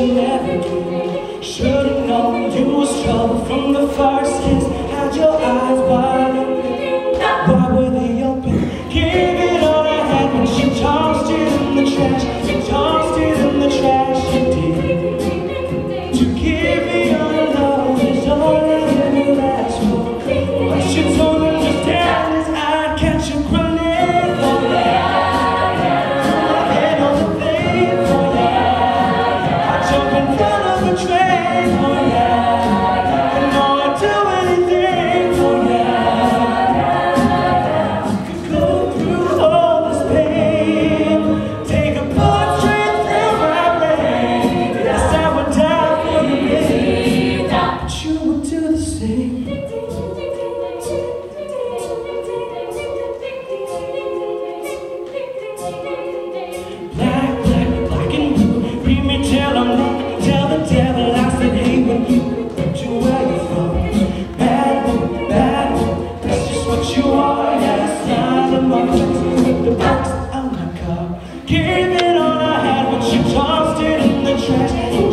you never do. Should've known you was trouble from the first kiss. Had your eyes wide open, why were they open? Give it all I had when she tossed it in the trash. She tossed it in the trash, she did. To give me your love is all I ever asked for. But she told him just down his eye, catch him crying. Give it all I had when she tossed it in the trash.